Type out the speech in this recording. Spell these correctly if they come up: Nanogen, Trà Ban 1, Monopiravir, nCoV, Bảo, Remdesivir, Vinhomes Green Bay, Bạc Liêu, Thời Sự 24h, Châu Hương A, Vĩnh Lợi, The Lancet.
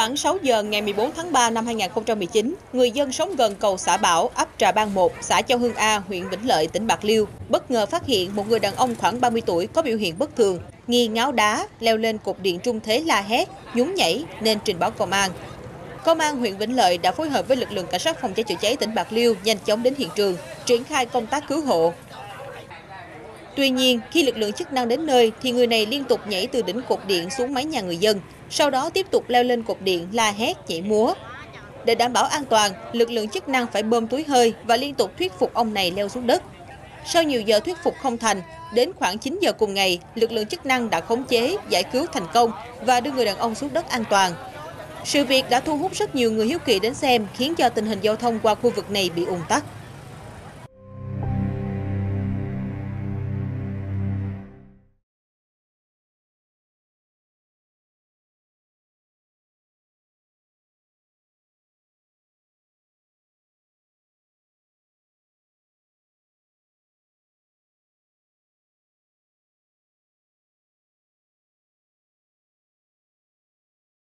Khoảng 6 giờ ngày 14 tháng 3 năm 2019, người dân sống gần cầu xã Bảo, ấp Trà Ban 1, xã Châu Hương A, huyện Vĩnh Lợi, tỉnh Bạc Liêu, bất ngờ phát hiện một người đàn ông khoảng 30 tuổi có biểu hiện bất thường, nghi ngáo đá, leo lên cột điện trung thế la hét, nhún nhảy nên trình báo công an. Công an huyện Vĩnh Lợi đã phối hợp với lực lượng cảnh sát phòng cháy chữa cháy tỉnh Bạc Liêu nhanh chóng đến hiện trường, triển khai công tác cứu hộ. Tuy nhiên, khi lực lượng chức năng đến nơi thì người này liên tục nhảy từ đỉnh cột điện xuống mái nhà người dân, sau đó tiếp tục leo lên cột điện la hét, nhảy múa. Để đảm bảo an toàn, lực lượng chức năng phải bơm túi hơi và liên tục thuyết phục ông này leo xuống đất. Sau nhiều giờ thuyết phục không thành, đến khoảng 9 giờ cùng ngày, lực lượng chức năng đã khống chế, giải cứu thành công và đưa người đàn ông xuống đất an toàn. Sự việc đã thu hút rất nhiều người hiếu kỳ đến xem, khiến cho tình hình giao thông qua khu vực này bị ùn tắc.